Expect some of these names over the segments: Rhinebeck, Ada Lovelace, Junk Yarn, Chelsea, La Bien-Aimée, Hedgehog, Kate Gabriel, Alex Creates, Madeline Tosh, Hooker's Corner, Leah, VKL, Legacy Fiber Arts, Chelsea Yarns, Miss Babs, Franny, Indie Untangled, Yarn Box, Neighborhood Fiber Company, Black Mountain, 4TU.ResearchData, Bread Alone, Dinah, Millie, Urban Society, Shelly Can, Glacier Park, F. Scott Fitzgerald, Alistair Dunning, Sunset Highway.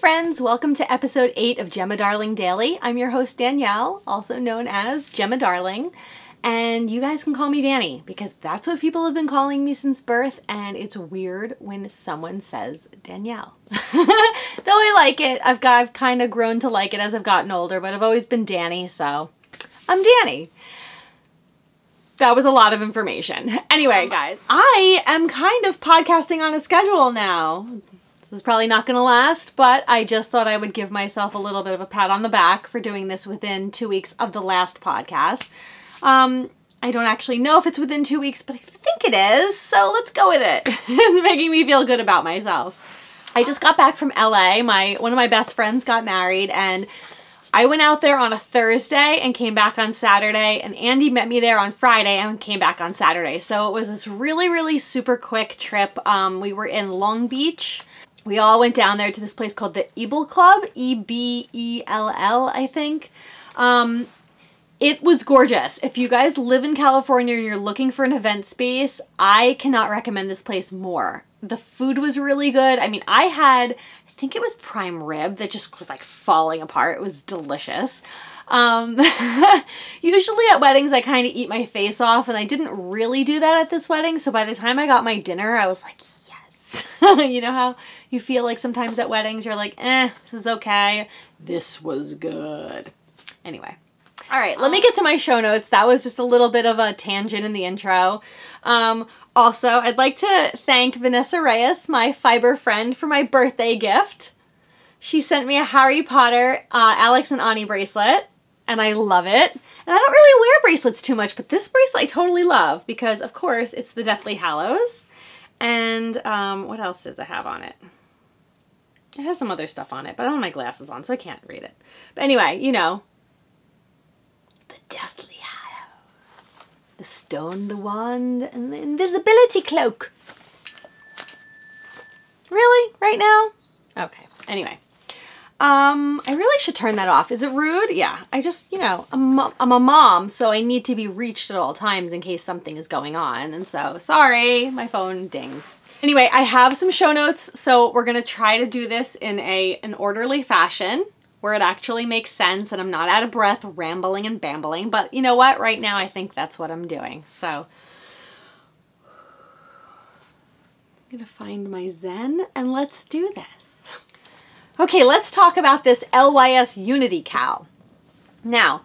friends, welcome to episode 8 of Gemma Darling Daily. I'm your host Danielle, also known as Gemma Darling, and you guys can call me Danny because that's what people have been calling me since birth, and it's weird when someone says Danielle. Though I like it, I've kind of grown to like it as I've gotten older, but I've always been Danny, so I'm Danny. That was a lot of information. Anyway, guys, I am kind of podcasting on a schedule now. This is probably not going to last, but I just thought I would give myself a little bit of a pat on the back for doing this within 2 weeks of the last podcast. I don't actually know if it's within 2 weeks, but I think it is, so let's go with it. It's making me feel good about myself. I just got back from LA. One of my best friends got married, and I went out there on a Thursday and came back on Saturday, and Andy met me there on Friday and came back on Saturday. So it was this really, really super quick trip. We were in Long Beach. We all went down there to this place called the Ebell Club, E-B-E-L-L, I think. It was gorgeous. If you guys live in California and you're looking for an event space, I cannot recommend this place more. The food was really good. I mean, I had, I think it was prime rib that just was like falling apart. It was delicious. Usually at weddings, I kind of eat my face off, and I didn't really do that at this wedding. So by the time I got my dinner, I was like, yes. You know how you feel like sometimes at weddings, you're like, eh, this is okay. This was good. Anyway. All right, let me get to my show notes. That was just a little bit of a tangent in the intro. Also, I'd like to thank Vanessa Reyes, my fiber friend, for my birthday gift. She sent me a Harry Potter Alex and Ani bracelet, and I love it. And I don't really wear bracelets too much, but this bracelet I totally love because, of course, it's the Deathly Hallows. And what else does it have on it? It has some other stuff on it, but I don't have my glasses on, so I can't read it. But anyway, you know. Deathly Hallows. The stone, the wand, and the invisibility cloak. Really? Right now? Okay. Anyway. I really should turn that off. Is it rude? Yeah. I just, you know, I'm a mom, so I need to be reached at all times in case something is going on. And so, sorry, my phone dings. Anyway, I have some show notes, so we're going to try to do this in an orderly fashion, where it actually makes sense and I'm not out of breath rambling and bambling, but you know what? Right now I think that's what I'm doing. So I'm gonna find my zen and let's do this. Okay, let's talk about this LYS Unity Cowl. Now,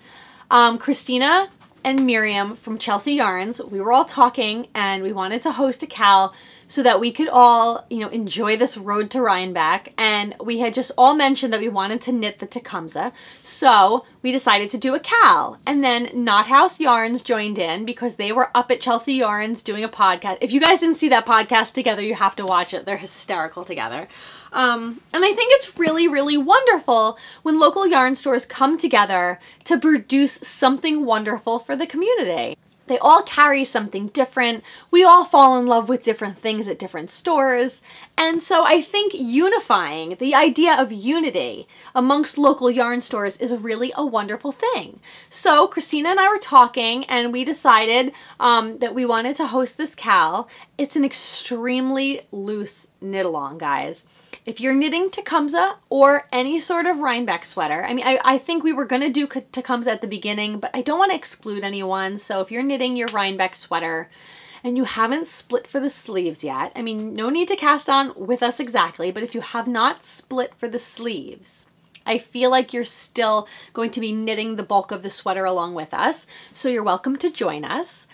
Christina and Miriam from Chelsea Yarns, we were all talking and we wanted to host a cowl so that we could all, you know, enjoy this road to Rhinebeck. And we had just all mentioned that we wanted to knit the Tecumseh. So we decided to do a cowl. And then Knothouse Yarns joined in because they were up at Chelsea Yarns doing a podcast. If you guys didn't see that podcast together, you have to watch it. They're hysterical together. And I think it's really, really wonderful when local yarn stores come together to produce something wonderful for the community. They all carry something different. We all fall in love with different things at different stores. And so I think unifying, the idea of unity amongst local yarn stores is really a wonderful thing. So Christina and I were talking and we decided that we wanted to host this cowl. It's an extremely loose knit along, guys. If you're knitting Tecumseh or any sort of Rhinebeck sweater, I mean, I think we were gonna do Tecumseh at the beginning, but I don't wanna exclude anyone. So if you're knitting your Rhinebeck sweater and you haven't split for the sleeves yet, I mean, no need to cast on with us exactly, but if you have not split for the sleeves, I feel like you're still going to be knitting the bulk of the sweater along with us. So you're welcome to join us.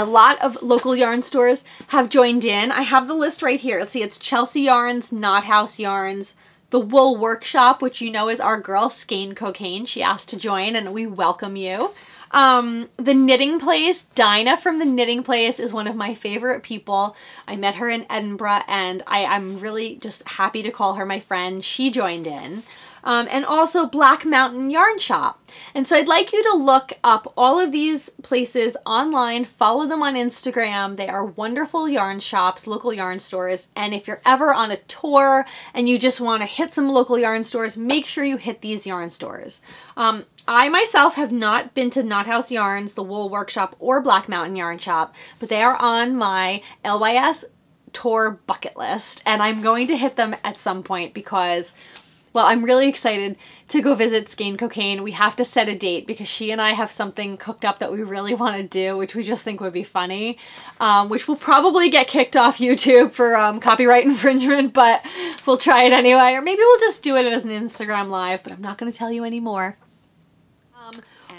A lot of local yarn stores have joined in. I have the list right here. Let's see, it's Chelsea Yarns, Knothouse Yarns, The Wool Workshop, which you know is our girl, Skein Cocaine. She asked to join and we welcome you. The Knitting Place, Dinah from The Knitting Place is one of my favorite people. I met her in Edinburgh and I'm really just happy to call her my friend. She joined in. And also Black Mountain Yarn Shop. And so I'd like you to look up all of these places online, follow them on Instagram. They are wonderful yarn shops, local yarn stores. And if you're ever on a tour and you just want to hit some local yarn stores, make sure you hit these yarn stores. I myself have not been to Knothouse Yarns, The Wool Workshop, or Black Mountain Yarn Shop, but they are on my LYS tour bucket list, and I'm going to hit them at some point because, well, I'm really excited to go visit Skein Cocaine. We have to set a date because she and I have something cooked up that we really want to do, which we just think would be funny, which will probably get kicked off YouTube for copyright infringement, but we'll try it anyway. Or maybe we'll just do it as an Instagram live, but I'm not going to tell you anymore.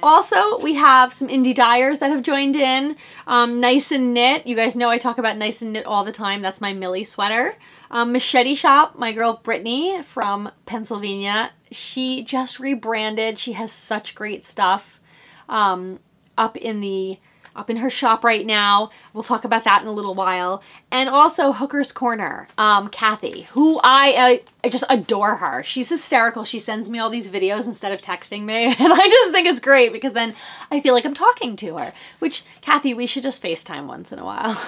Also, we have some indie dyers that have joined in. Nice and Knit. You guys know I talk about Nice and Knit all the time. That's my Millie sweater. Machete Shop, my girl Brittany from Pennsylvania. She just rebranded. She has such great stuff up in her shop right now. We'll talk about that in a little while. And also Hooker's Corner, Kathy, who I just adore her. She's hysterical. She sends me all these videos instead of texting me. And I just think it's great because then I feel like I'm talking to her, which, Kathy, we should just FaceTime once in a while.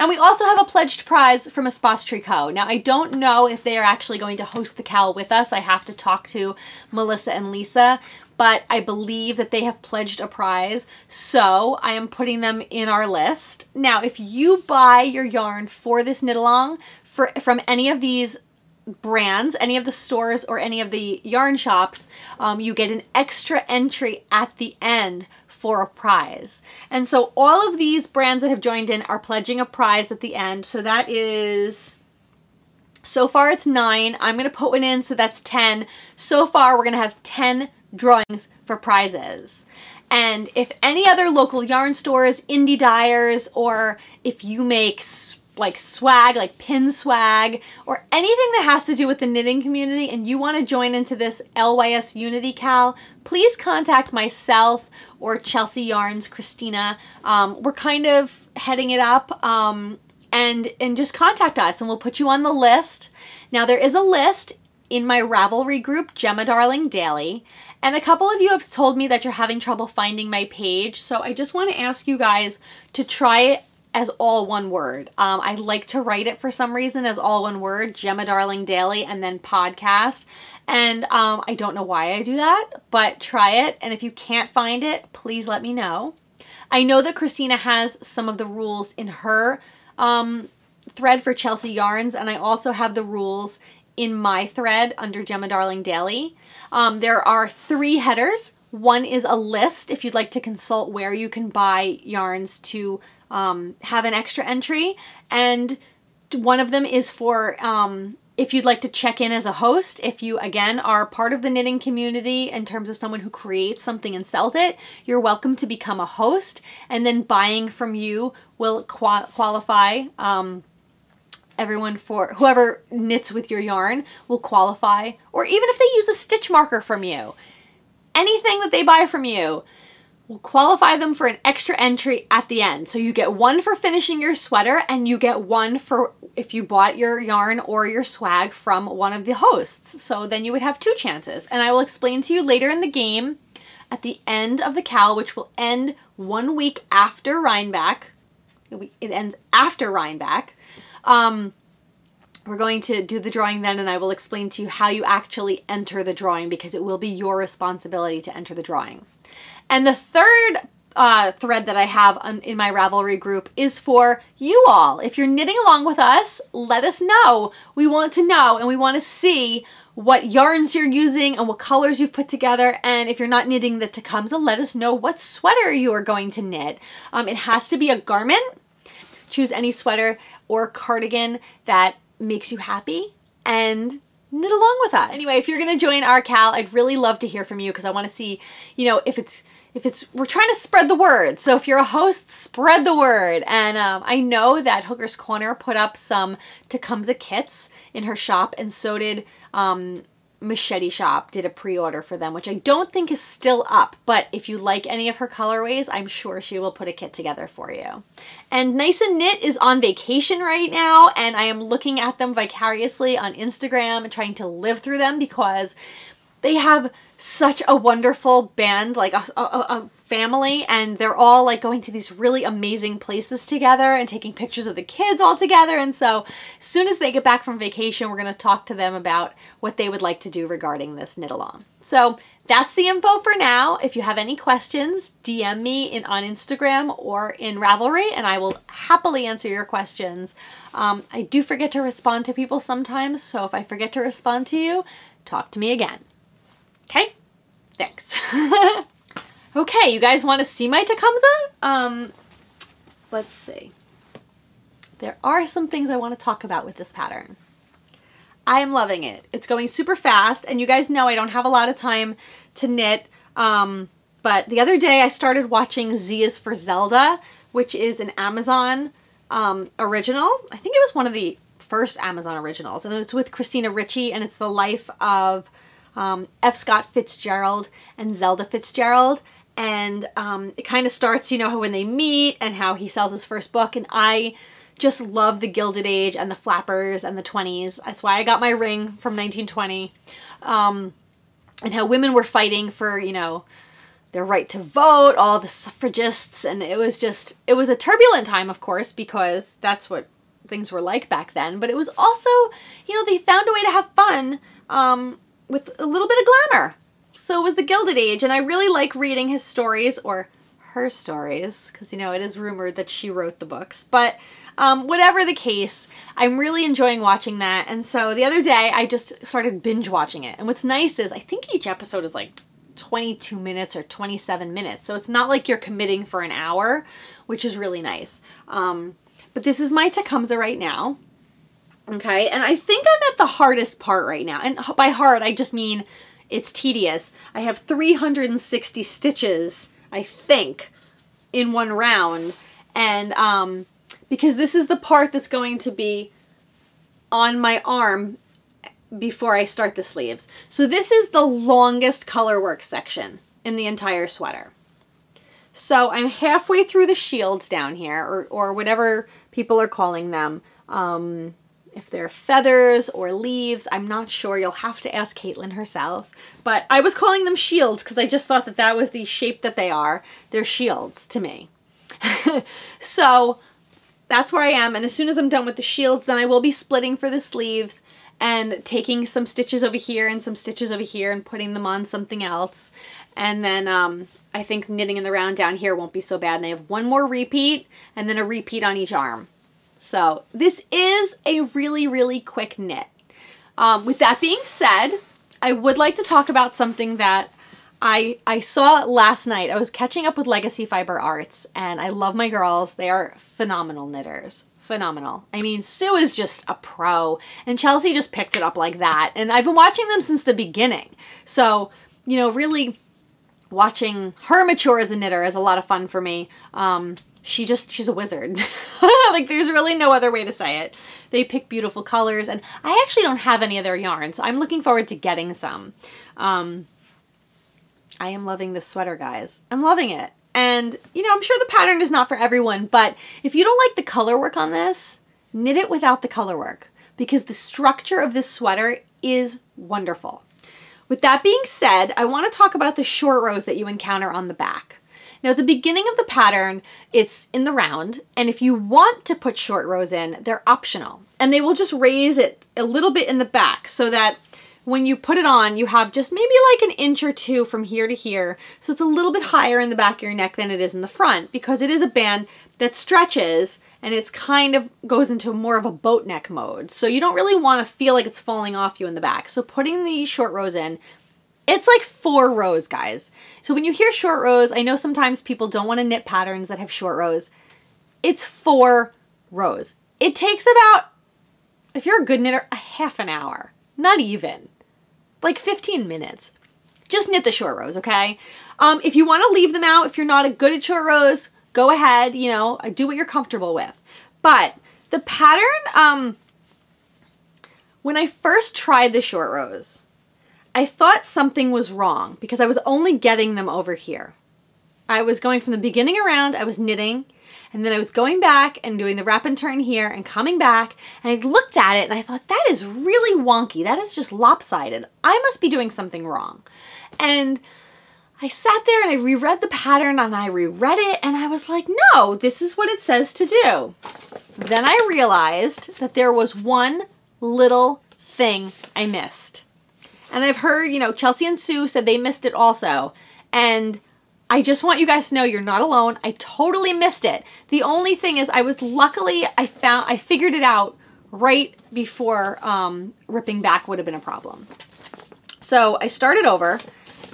And we also have a pledged prize from Espace Tricot. Now, I don't know if they are actually going to host the cowl with us. I have to talk to Melissa and Lisa, but I believe that they have pledged a prize, so I am putting them in our list. Now, if you buy your yarn for this knit-along from any of these brands, any of the stores or any of the yarn shops, you get an extra entry at the end for a prize. And so all of these brands that have joined in are pledging a prize at the end. So that is, so far it's 9. I'm gonna put one in, so that's 10. So far we're gonna have 10 drawings for prizes. And if any other local yarn stores, indie dyers, or if you make like swag, like pin swag, or anything that has to do with the knitting community and you want to join into this LYS Unity Cal, please contact myself or Chelsea Yarns, Christina. We're kind of heading it up, and just contact us and we'll put you on the list. Now, there is a list in my Ravelry group, Gemma Darling Daily, and a couple of you have told me that you're having trouble finding my page, so I just want to ask you guys to try it as all one word. I like to write it for some reason as all one word, Gemma Darling Daily, and then podcast. And I don't know why I do that, but try it. And if you can't find it, please let me know. I know that Christina has some of the rules in her thread for Chelsea Yarns, and I also have the rules in my thread under Gemma Darling Daily. There are 3 headers. One is a list if you'd like to consult where you can buy yarns to have an extra entry, and one of them is for if you'd like to check in as a host. If you, again, are part of the knitting community in terms of someone who creates something and sells it, you're welcome to become a host, and then buying from you will qualify everyone for whoever knits with your yarn will qualify, or even if they use a stitch marker from you, anything that they buy from you will qualify them for an extra entry at the end. So you get one for finishing your sweater, and you get one for if you bought your yarn or your swag from one of the hosts. So then you would have 2 chances. And I will explain to you later in the game at the end of the cal, which will end 1 week after Rhinebeck. It ends after Rhinebeck. We're going to do the drawing then, and I will explain to you how you actually enter the drawing, because it will be your responsibility to enter the drawing. And the third thread that I have in my Ravelry group is for you all. If you're knitting along with us, let us know. We want to know, and we want to see what yarns you're using and what colors you've put together. And if you're not knitting the Tecumseh, let us know what sweater you are going to knit. It has to be a garment. Choose any sweater or cardigan that makes you happy, and knit along with us. Anyway, if you're gonna join our cal, I'd really love to hear from you, because I want to see, you know, if it's we're trying to spread the word. So if you're a host, spread the word. And I know that Hooker's Corner put up some Tecumseh kits in her shop, and so did Machete Shop did a pre-order for them, which I don't think is still up, but if you like any of her colorways, I'm sure she will put a kit together for you. And Nice and Knit is on vacation right now, and I am looking at them vicariously on Instagram and trying to live through them, because they have such a wonderful band, like a family, and they're all like going to these really amazing places together and taking pictures of the kids all together. And so as soon as they get back from vacation, we're going to talk to them about what they would like to do regarding this knit along. So that's the info for now. If you have any questions, DM me on Instagram or in Ravelry, and I will happily answer your questions. I do forget to respond to people sometimes, so if I forget to respond to you, talk to me again. Okay? Thanks. Okay, you guys want to see my Tecumseh? Let's see. There are some things I want to talk about with this pattern. I am loving it. It's going super fast, and you guys know I don't have a lot of time to knit, but the other day I started watching Z is for Zelda, which is an Amazon original. I think it was one of the first Amazon originals, and it's with Christina Ricci, and it's the life of F. Scott Fitzgerald and Zelda Fitzgerald, and it kind of starts, you know, when they meet and how he sells his first book, and I just love the Gilded Age and the flappers and the 20s. That's why I got my ring from 1920. And how women were fighting for, you know, their right to vote, all the suffragists. And it was just, it was a turbulent time, of course, because that's what things were like back then. But it was also, you know, they found a way to have fun with a little bit of glamour. So it was the Gilded Age. And I really like reading his stories, or her stories, because, you know, it is rumored that she wrote the books. But whatever the case, I'm really enjoying watching that. And so the other day I just started binge watching it. And what's nice is I think each episode is like 22 minutes or 27 minutes. So it's not like you're committing for an hour, which is really nice. But this is my Tecumseh right now. Okay. And I think I'm at the hardest part right now. And by hard, I just mean it's tedious. I have 360 stitches, I think, in one round. And, because this is the part that's going to be on my arm before I start the sleeves. So this is the longest color work section in the entire sweater. So I'm halfway through the shields down here, or whatever people are calling them. If they're feathers or leaves, I'm not sure. You'll have to ask Caitlin herself. But I was calling them shields because I just thought that that was the shape that they are. They're shields to me. So that's where I am, and as soon as I'm done with the shields, then I will be splitting for the sleeves and taking some stitches over here and some stitches over here and putting them on something else. And then I think knitting in the round down here won't be so bad, and I have one more repeat and then a repeat on each arm. So this is a really, really quick knit. With that being said, I would like to talk about something that I saw last night. I was catching up with Legacy Fiber Arts, and I love my girls. They are phenomenal knitters. Phenomenal. I mean, Sue is just a pro, and Chelsea just picked it up like that. And I've been watching them since the beginning. So, you know, really watching her mature as a knitter is a lot of fun for me. She's a wizard. Like, there's really no other way to say it. They pick beautiful colors, and I actually don't have any of their yarns, so I'm looking forward to getting some. I am loving this sweater, guys. I'm loving it. And, you know, I'm sure the pattern is not for everyone, but if you don't like the color work on this, knit it without the color work, because the structure of this sweater is wonderful. With that being said, I want to talk about the short rows that you encounter on the back. Now, at the beginning of the pattern, it's in the round, and if you want to put short rows in, they're optional, and they will just raise it a little bit in the back so that when you put it on, you have just maybe like an inch or two from here to here. So it's a little bit higher in the back of your neck than it is in the front, because it is a band that stretches, and it's kind of goes into more of a boat neck mode. So you don't really want to feel like it's falling off you in the back. So putting the short rows in, it's like 4 rows, guys. So when you hear short rows, I know sometimes people don't want to knit patterns that have short rows. It's 4 rows. It takes about, if you're a good knitter, a half an hour, not even. Like 15 minutes. Just knit the short rows, okay? If you want to leave them out, if you're not good at short rows, go ahead, you know, do what you're comfortable with. But the pattern, when I first tried the short rows, I thought something was wrong because I was only getting them over here. I was going from the beginning around, I was knitting, and then I was going back and doing the wrap and turn here and coming back, and I looked at it and I thought, that is really wonky. That is just lopsided. I must be doing something wrong. And I sat there and I reread the pattern, and I reread it, and I was like, no, this is what it says to do. Then I realized that there was one little thing I missed. And I've heard, you know, Chelsea and Sue said they missed it also. And I just want you guys to know you're not alone. I totally missed it. The only thing is I was luckily, I figured it out right before ripping back would have been a problem. So I started over,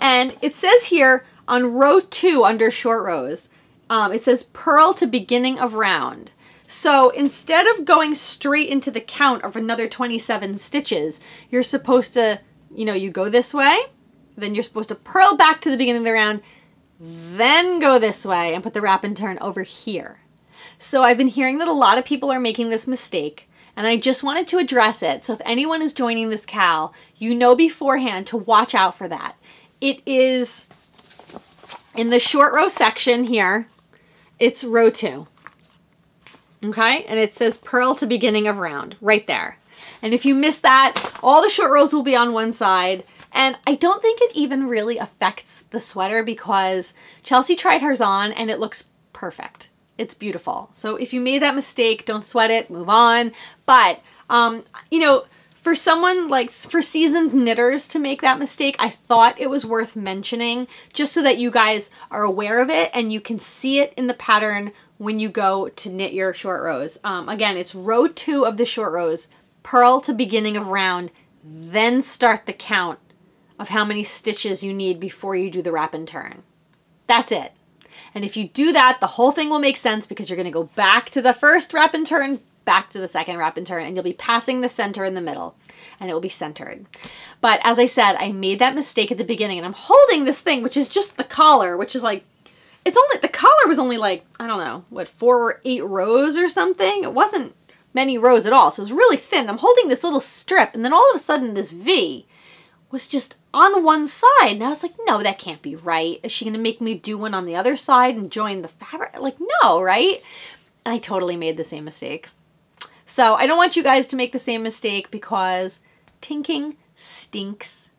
and it says here on row 2 under short rows, it says purl to beginning of round. So instead of going straight into the count of another 27 stitches, you're supposed to, you know, you go this way, then you're supposed to purl back to the beginning of the round, then go this way and put the wrap and turn over here. So I've been hearing that a lot of people are making this mistake, and I just wanted to address it. So if anyone is joining this cal, you know beforehand to watch out for that. It is in the short row section here. It's row 2. Okay? And it says purl to beginning of round right there. And if you miss that, all the short rows will be on one side. And I don't think it even really affects the sweater because Chelsea tried hers on and it looks perfect. It's beautiful. So if you made that mistake, don't sweat it, move on. But, you know, for someone like, for seasoned knitters to make that mistake, I thought it was worth mentioning just so that you guys are aware of it and you can see it in the pattern when you go to knit your short rows. Again, it's row 2 of the short rows, purl to beginning of round, then start the count of how many stitches you need before you do the wrap and turn. That's it. And if you do that, the whole thing will make sense because you're gonna go back to the first wrap and turn, back to the second wrap and turn, and you'll be passing the center in the middle, and it will be centered. But as I said, I made that mistake at the beginning, and I'm holding this thing, which is just the collar, which is like, it's only, the collar was only like, I don't know, what, 4 or 8 rows or something? It wasn't many rows at all, so it's really thin. I'm holding this little strip, and then all of a sudden this V was just on one side. And I was like, no, that can't be right. Is she gonna make me do one on the other side and join the fabric? Like, no, right? And I totally made the same mistake. So I don't want you guys to make the same mistake because tinking stinks.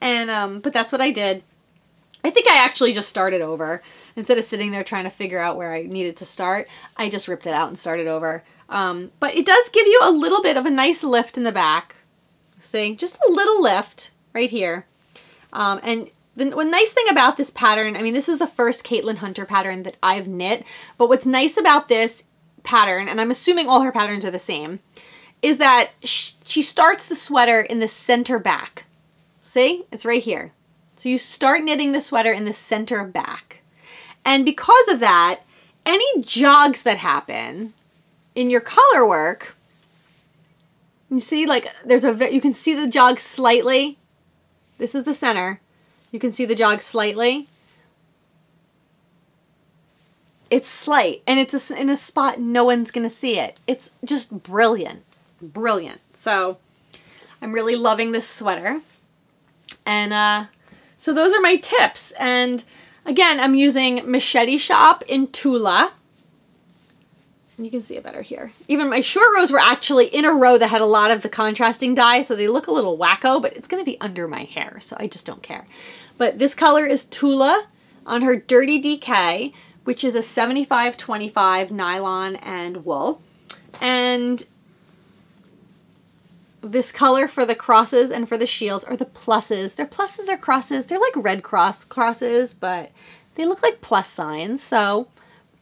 And, but that's what I did. I think I actually just started over. Instead of sitting there trying to figure out where I needed to start, I just ripped it out and started over. But it does give you a little bit of a nice lift in the back. See, just a little lift right here. And the one nice thing about this pattern, I mean, this is the first Caitlin Hunter pattern that I've knit, but what's nice about this pattern, and I'm assuming all her patterns are the same, is that she starts the sweater in the center back. See, it's right here. So you start knitting the sweater in the center back. And because of that, any jogs that happen in your color work, you see, like, there's a, you can see the jog slightly. This is the center. You can see the jog slightly. It's slight, and it's in a spot no one's gonna see it. It's just brilliant, brilliant. So I'm really loving this sweater. And so those are my tips. And again, I'm using Machete Shop in Tula. You can see it better here. Even my short rows were actually in a row that had a lot of the contrasting dye, so they look a little wacko, but it's gonna be under my hair, so I just don't care. But this color is Tula on her Dirty DK, which is a 75/25 nylon and wool. And this color for the crosses and for the shields are the pluses. They're pluses or crosses. They're like red cross crosses, but they look like plus signs. So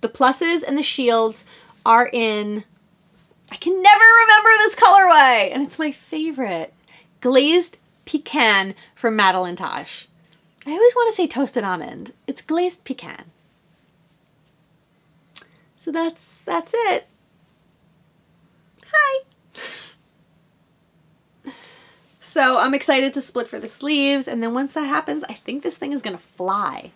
the pluses and the shields are in, I can never remember this colorway, and it's my favorite, Glazed Pecan from Madeline Tosh. I always want to say toasted almond. It's Glazed Pecan. So that's it. Hi. So I'm excited to split for the sleeves, and then once that happens, I think this thing is gonna fly.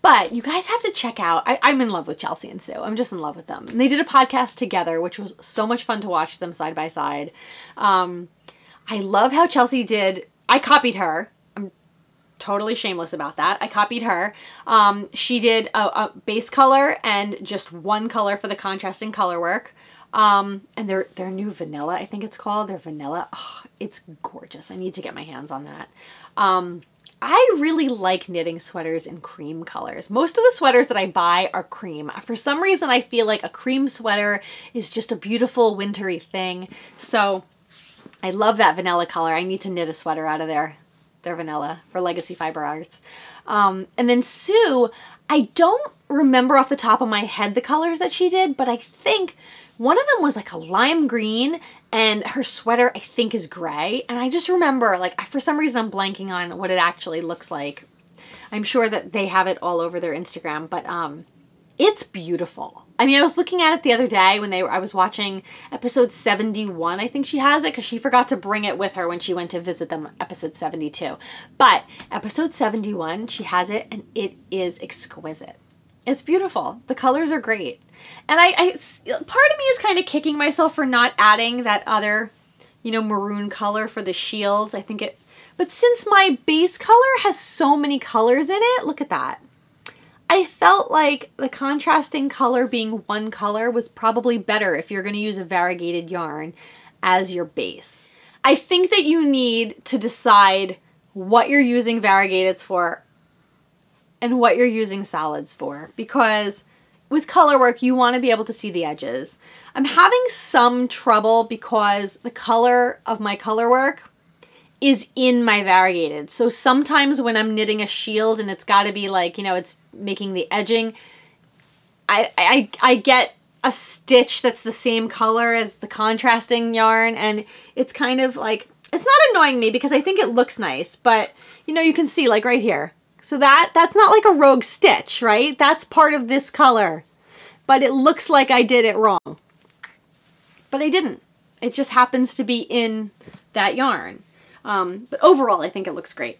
But you guys have to check out, I'm in love with Chelsea and Sue. I'm just in love with them. And they did a podcast together, which was so much fun to watch them side by side. I love how Chelsea did, I copied her. I'm totally shameless about that. I copied her. She did a base color and just one color for the contrasting color work. And their new vanilla, I think it's called, their vanilla. Oh, it's gorgeous. I need to get my hands on that. I really like knitting sweaters in cream colors. Most of the sweaters that I buy are cream. For some reason, I feel like a cream sweater is just a beautiful wintry thing. So I love that vanilla color. I need to knit a sweater out of there. They're vanilla for Legacy Fiber Arts. And then Sue, I don't remember off the top of my head the colors that she did, but I think one of them was like a lime green, and her sweater I think is gray. And I just remember, like, for some reason I'm blanking on what it actually looks like. I'm sure that they have it all over their Instagram, but it's beautiful. I mean, I was looking at it the other day when I was watching episode 71. I think she has it because she forgot to bring it with her when she went to visit them, episode 72. But episode 71, she has it, and it is exquisite. It's beautiful. The colors are great. And part of me is kind of kicking myself for not adding that other, you know, maroon color for the shields. I think it, but since my base color has so many colors in it, look at that. I felt like the contrasting color being one color was probably better if you're going to use a variegated yarn as your base. I think that you need to decide what you're using variegateds for and what you're using solids for, because with color work, you want to be able to see the edges. I'm having some trouble because the color of my color work is in my variegated. So sometimes when I'm knitting a shield and it's got to be like, you know, it's making the edging, I get a stitch that's the same color as the contrasting yarn, and it's kind of like, it's not annoying me because I think it looks nice, but you know, you can see like right here. So that's not like a rogue stitch, right? That's part of this color, but it looks like I did it wrong, but I didn't. It just happens to be in that yarn. But overall, I think it looks great.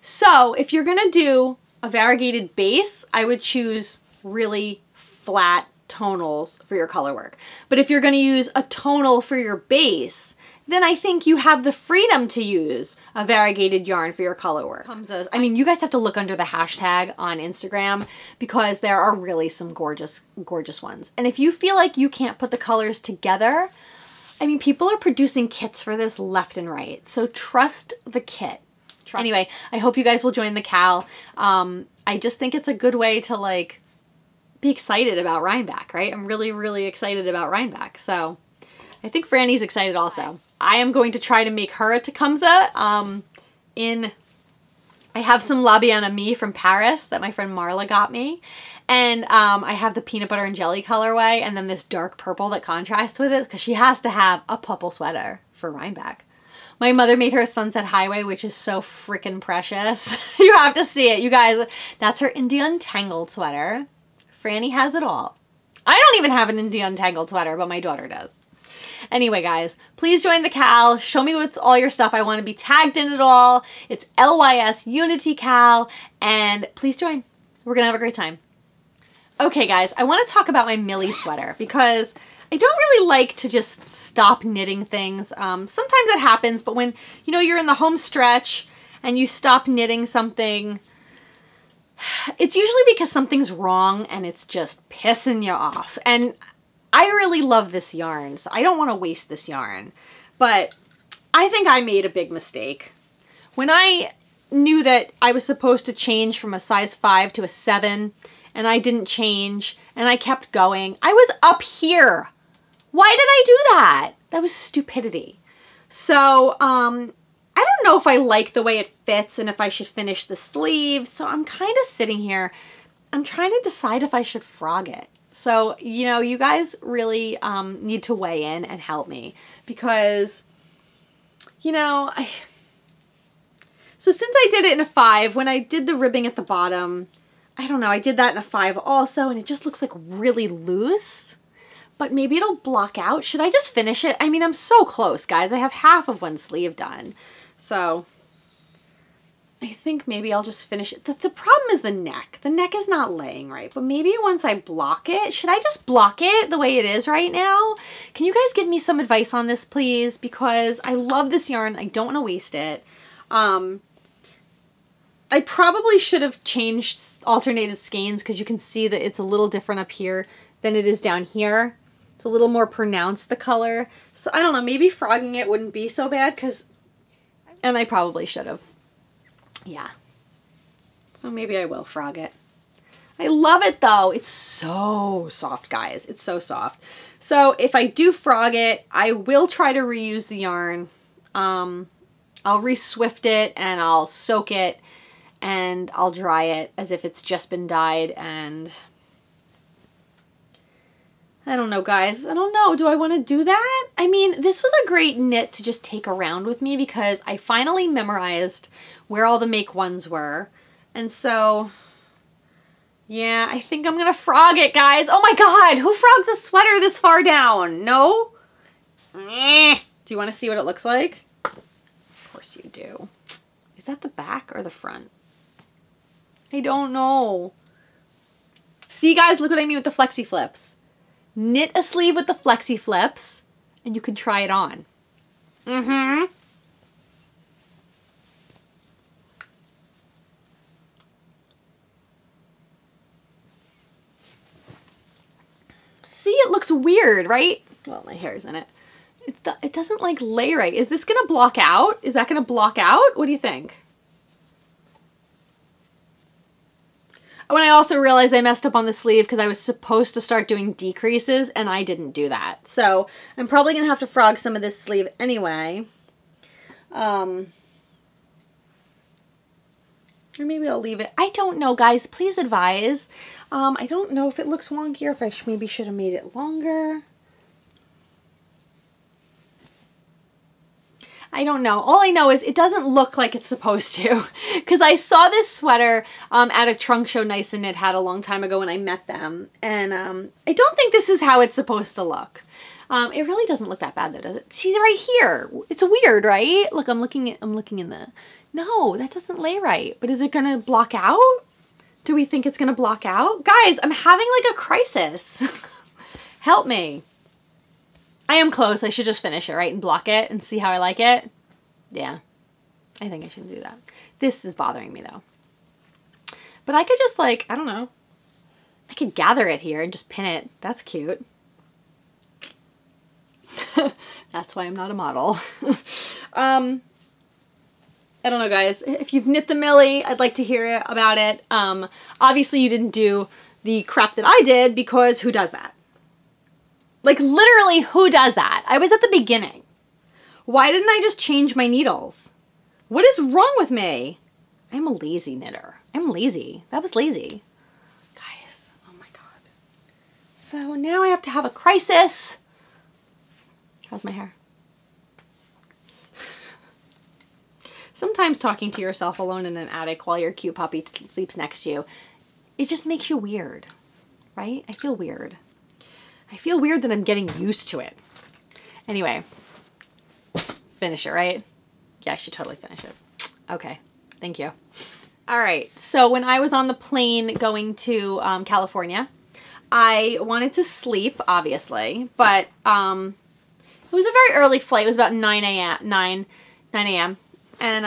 So if you're going to do a variegated base, I would choose really flat tonals for your color work. But if you're going to use a tonal for your base, then I think you have the freedom to use a variegated yarn for your color work. I mean, you guys have to look under the hashtag on Instagram because there are really some gorgeous, gorgeous ones. And if you feel like you can't put the colors together, I mean, people are producing kits for this left and right, so trust the kit. Anyway, I hope you guys will join the Cal. I just think it's a good way to, like, be excited about Rhinebeck, right? I'm really, really excited about Rhinebeck, so I think Franny's excited also. I am going to try to make her a Tecumseh. I have some La Bien-Aimée from Paris that my friend Marla got me. And I have the peanut butter and jelly colorway and then this dark purple that contrasts with it, because she has to have a purple sweater for Rhinebeck. My mother made her a Sunset Highway, which is so freaking precious. You have to see it, you guys. That's her Indie Untangled sweater. Franny has it all. I don't even have an Indie Untangled sweater, but my daughter does. Anyway, guys, please join the Cal. Show me what's all your stuff. I want to be tagged in it all. It's LYS Unity Cal, and please join. We're going to have a great time. Okay guys, I want to talk about my Millie sweater because I don't really like to just stop knitting things. Sometimes it happens, but when, you know, you're in the home stretch and you stop knitting something, it's usually because something's wrong and it's just pissing you off. And I really love this yarn, so I don't want to waste this yarn, but I think I made a big mistake. When I knew that I was supposed to change from a size 5 to a 7, and I didn't change, and I kept going. I was up here. Why did I do that? That was stupidity. So, I don't know if I like the way it fits and if I should finish the sleeve. So I'm kind of sitting here. I'm trying to decide if I should frog it. So, you know, you guys really need to weigh in and help me because, you know, so since I did it in a 5, when I did the ribbing at the bottom, I don't know, I did that in a 5 also, and it just looks like really loose, but maybe it'll block out. Should I just finish it? I mean, I'm so close, guys. I have half of one sleeve done, so I think maybe I'll just finish it. The problem is the neck. The neck is not laying right, but maybe once I block it, should I just block it the way it is right now? Can you guys give me some advice on this, please? Because I love this yarn. I don't want to waste it. I probably should have changed alternated skeins because you can see that it's a little different up here than it is down here. It's a little more pronounced, the color. So I don't know, maybe frogging it wouldn't be so bad because, and I probably should have. Yeah. So maybe I will frog it. I love it though. It's so soft, guys. It's so soft. So if I do frog it, I will try to reuse the yarn. I'll re-swift it and I'll soak it and I'll dry it as if it's just been dyed. And I don't know, guys. I don't know. Do I want to do that? I mean, this was a great knit to just take around with me because I finally memorized where all the make ones were. And so... yeah, I think I'm gonna frog it, guys. Oh my God, who frogs a sweater this far down? No? Do you wanna see what it looks like? Of course you do. Is that the back or the front? I don't know. See, guys, look what I mean with the flexi flips. Knit a sleeve with the flexi flips and you can try it on. Mm-hmm. See, it looks weird, right? Well, my hair's in it. It doesn't like lay right. Is this gonna block out? Is that gonna block out? What do you think? Oh, and I also realized I messed up on the sleeve because I was supposed to start doing decreases and I didn't do that. So I'm probably gonna have to frog some of this sleeve anyway. Or maybe I'll leave it. I don't know, guys. Please advise. I don't know if it looks wonky or if I maybe should have made it longer. I don't know. All I know is it doesn't look like it's supposed to. Because I saw this sweater at a trunk show Nice and Knit had a long time ago when I met them. And I don't think this is how it's supposed to look. It really doesn't look that bad though, does it? See, right here. It's weird, right? Look, I'm looking in the... no, that doesn't lay right. But is it going to block out? Do we think it's going to block out? Guys, I'm having like a crisis. Help me. I am close. I should just finish it, right? And block it and see how I like it. Yeah, I think I should do that. This is bothering me though. But I could just like, I don't know. I could gather it here and just pin it. That's cute. That's why I'm not a model. I don't know, guys. If you've knit the Millie, I'd like to hear about it. Obviously, you didn't do the crap that I did because who does that? Like, literally, who does that? I was at the beginning. Why didn't I just change my needles? What is wrong with me? I'm a lazy knitter. I'm lazy. That was lazy. Guys, oh my God. So now I have to have a crisis. How's my hair? Sometimes talking to yourself alone in an attic while your cute puppy sleeps next to you, it just makes you weird, right? I feel weird. I feel weird that I'm getting used to it. Anyway, finish it, right? Yeah, I should totally finish it. Okay, thank you. All right, so when I was on the plane going to California, I wanted to sleep, obviously, but it was a very early flight. It was about 9 a.m.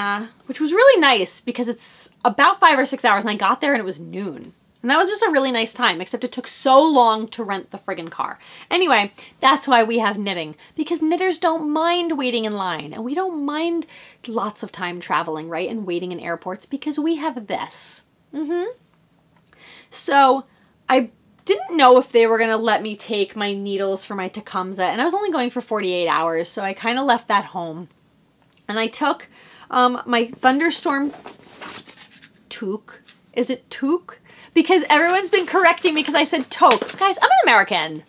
And, which was really nice because it's about 5 or 6 hours and I got there and it was noon. And that was just a really nice time, except it took so long to rent the friggin' car. Anyway, that's why we have knitting, because knitters don't mind waiting in line and we don't mind lots of time traveling, right? And waiting in airports because we have this. So I didn't know if they were going to let me take my needles for my Tecumseh and I was only going for 48 hours. So I kind of left that home and I took... my thunderstorm toque. Is it toque? Because everyone's been correcting me because I said toque. Guys, I'm an American.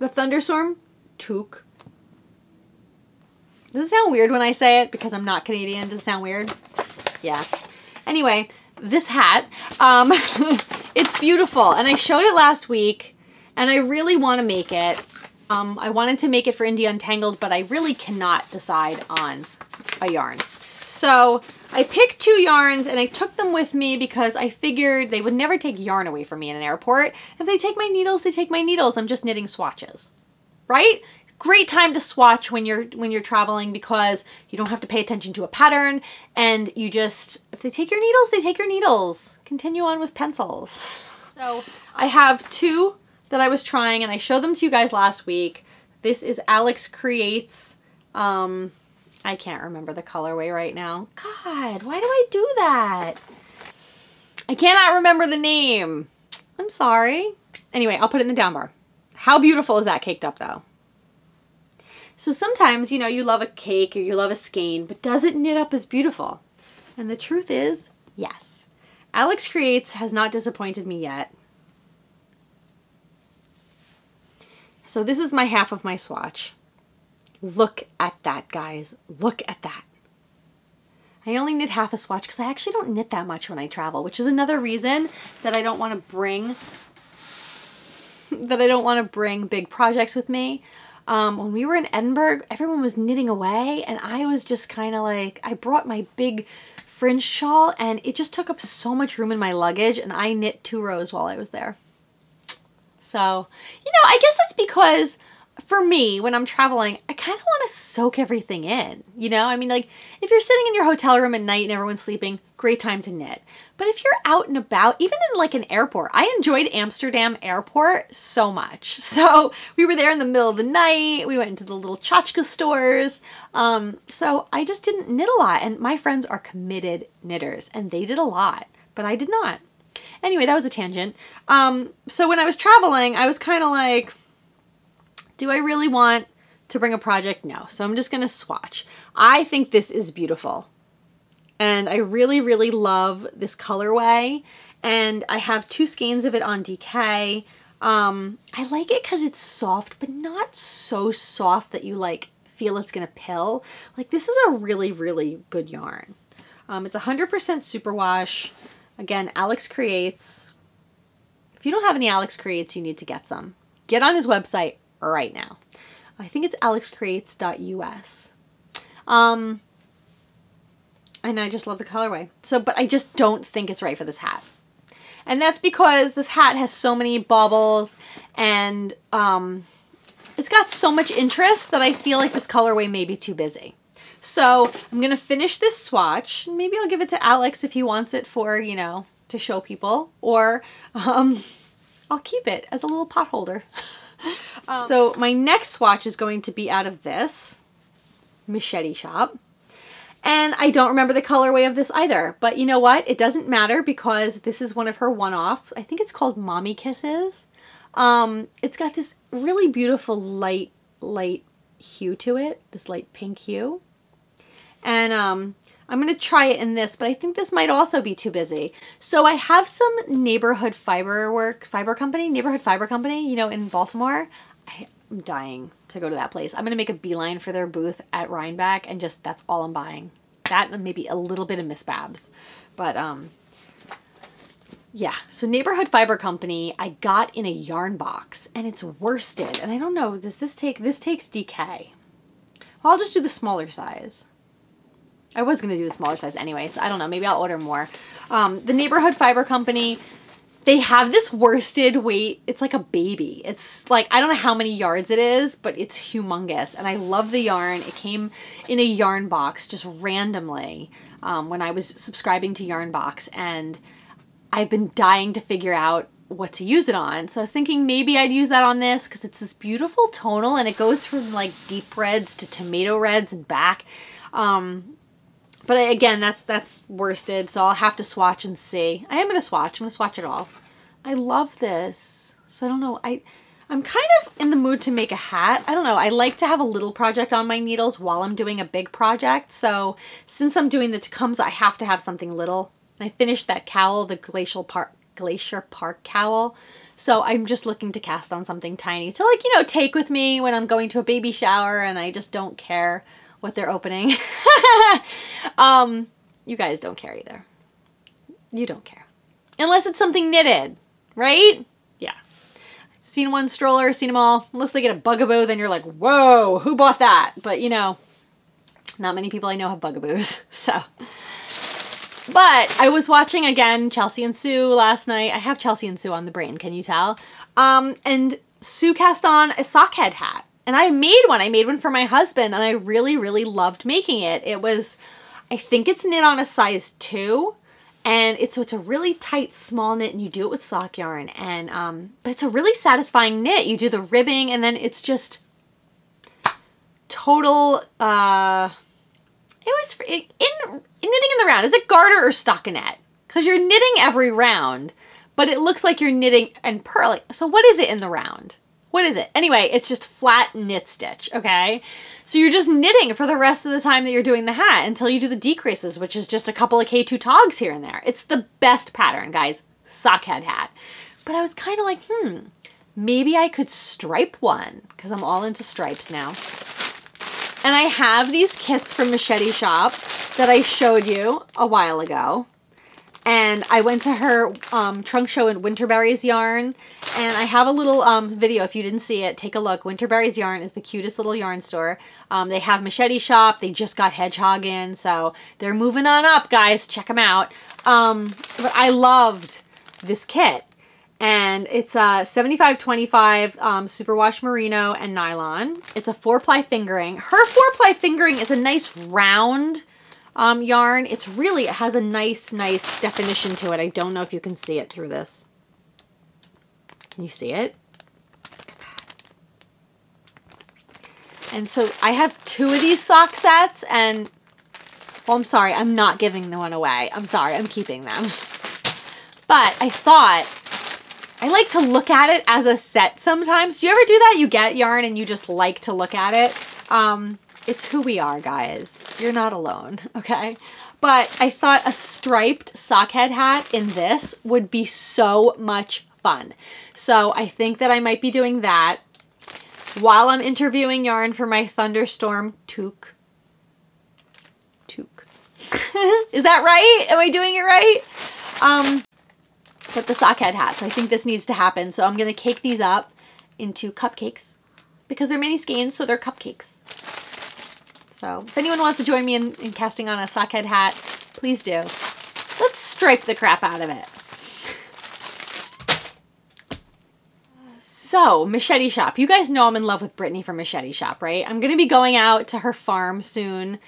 The thunderstorm toque. Does it sound weird when I say it? Because I'm not Canadian. Does it sound weird? Yeah. Anyway, this hat, it's beautiful. And I showed it last week and I really want to make it. I wanted to make it for Indie Untangled, but I really cannot decide on a yarn. So I picked two yarns and I took them with me because I figured they would never take yarn away from me in an airport. If they take my needles, they take my needles. I'm just knitting swatches, right? Great time to swatch when you're traveling because you don't have to pay attention to a pattern and you just, if they take your needles, they take your needles. Continue on with pencils. So I have two that I was trying and I showed them to you guys last week. This is Alex Creates. I can't remember the colorway right now. God, why do I do that? I cannot remember the name. I'm sorry. Anyway, I'll put it in the down bar. How beautiful is that caked up though? So sometimes, you know, you love a cake or you love a skein, but does it knit up as beautiful? And the truth is, yes. Alex Creates has not disappointed me yet. So this is my half of my swatch. Look at that, guys. Look at that. I only knit half a swatch because I actually don't knit that much when I travel, which is another reason that I don't want to bring big projects with me. When we were in Edinburgh, everyone was knitting away and I was just kind of like, I brought my big fringe shawl and it just took up so much room in my luggage and I knit 2 rows while I was there. So, you know, I guess that's because for me, when I'm traveling, I kind of want to soak everything in, you know? I mean, like, if you're sitting in your hotel room at night and everyone's sleeping, great time to knit. But if you're out and about, even in like an airport, I enjoyed Amsterdam airport so much. So we were there in the middle of the night, we went into the little tchotchke stores. So I just didn't knit a lot, and my friends are committed knitters, and they did a lot, but I did not. Anyway, that was a tangent. So when I was traveling, I was kind of like, do I really want to bring a project? No. So I'm just going to swatch. I think this is beautiful. And I really, really love this colorway. And I have 2 skeins of it on DK. I like it because it's soft, but not so soft that you like feel it's going to pill. Like this is a really, really good yarn. It's 100% superwash. Again, Alex Creates. If you don't have any Alex Creates, you need to get some. Get on his website right now. I think it's alexcreates.us. And I just love the colorway. So, but I just don't think it's right for this hat. And that's because this hat has so many baubles and it's got so much interest that I feel like this colorway may be too busy. So I'm going to finish this swatch. Maybe I'll give it to Alex if he wants it for, you know, to show people, or I'll keep it as a little pot holder. So my next swatch is going to be out of this Machete Shop. And I don't remember the colorway of this either, but you know what? It doesn't matter because this is one of her one-offs. I think it's called Mommy Kisses. It's got this really beautiful light hue to it, this light pink hue. And I'm going to try it in this, but I think this might also be too busy. So I have some Neighborhood Neighborhood Fiber Company, you know, in Baltimore. I'm dying to go to that place. I'm going to make a beeline for their booth at Rhinebeck and just, that's all I'm buying. That and maybe a little bit of Miss Babs. But yeah, so Neighborhood Fiber Company, I got in a yarn box and it's worsted. And I don't know, does this take, this takes DK. Well, I'll just do the smaller size. I was going to do the smaller size anyway, so I don't know. Maybe I'll order more. The Neighborhood Fiber Company, they have this worsted weight. It's like a baby. It's like, I don't know how many yards it is, but it's humongous. And I love the yarn. It came in a yarn box just randomly when I was subscribing to Yarn Box. And I've been dying to figure out what to use it on. So I was thinking maybe I'd use that on this because it's this beautiful tonal. And it goes from like deep reds to tomato reds and back. But again, that's worsted, so I'll have to swatch and see. I am going to swatch. I'm going to swatch it all. I love this. So I don't know. I'm kind of in the mood to make a hat. I don't know. I like to have a little project on my needles while I'm doing a big project. So since I'm doing the Tecumseh, I have to have something little. I finished that cowl, the Glacier Park cowl. So I'm just looking to cast on something tiny to, like, you know, take with me when I'm going to a baby shower and I just don't care what they're opening. You guys don't care either. You don't care. Unless it's something knitted, right? Yeah. I've seen one stroller, seen them all. Unless they get a bugaboo, then you're like, whoa, who bought that? But you know, not many people I know have bugaboos, so. But I was watching, again, Chelsea and Sue last night. I have Chelsea and Sue on the brain, can you tell? And Sue cast on a sockhead hat. And I made one. I made one for my husband and I really, really loved making it. It was, I think it's knit on a size 2 and it's, so it's a really tight, small knit and you do it with sock yarn and, but it's a really satisfying knit. You do the ribbing and then it's just total, it was, knitting in the round. Is it garter or stockinette? because you're knitting every round, but it looks like you're knitting and purling. So what is it in the round? What is it? Anyway, it's just flat knit stitch, okay? So you're just knitting for the rest of the time that you're doing the hat until you do the decreases, which is just a couple of K2 togs here and there. It's the best pattern, guys. Sockhead hat. But I was kind of like, maybe I could stripe one, because I'm all into stripes now. And I have these kits from Machete Shop that I showed you a while ago. And I went to her trunk show in Winterberry's Yarn, and I have a little video. If you didn't see it, take a look. Winterberry's Yarn is the cutest little yarn store. They have Machete Shop. They just got Hedgehog in, so they're moving on up, guys. Check them out. But I loved this kit, and it's 75/25 superwash merino and nylon. It's a 4-ply fingering. Her 4-ply fingering is a nice round yarn. It has a nice definition to it. I don't know if you can see it through this. Can you see it? Look at that. And so I have 2 of these sock sets, and well, I'm sorry, I'm not giving the one away. I'm sorry, I'm keeping them. But I thought, I like to look at it as a set sometimes. Do you ever do that? You get yarn and you just like to look at it. It's who we are, guys. You're not alone, okay? But I thought a striped sockhead hat in this would be so much fun. So I think that I might be doing that while I'm interviewing yarn for my Thunderstorm toque. Toque. Is that right? Am I doing it right? But the sockhead hats, I think this needs to happen. So I'm gonna cake these up into cupcakes because they're mini skeins, so they're cupcakes. So if anyone wants to join me in casting on a sockhead hat, please do. Let's stripe the crap out of it. So Machete Shop. You guys know I'm in love with Brittany from Machete Shop, right? I'm going to be going out to her farm soon.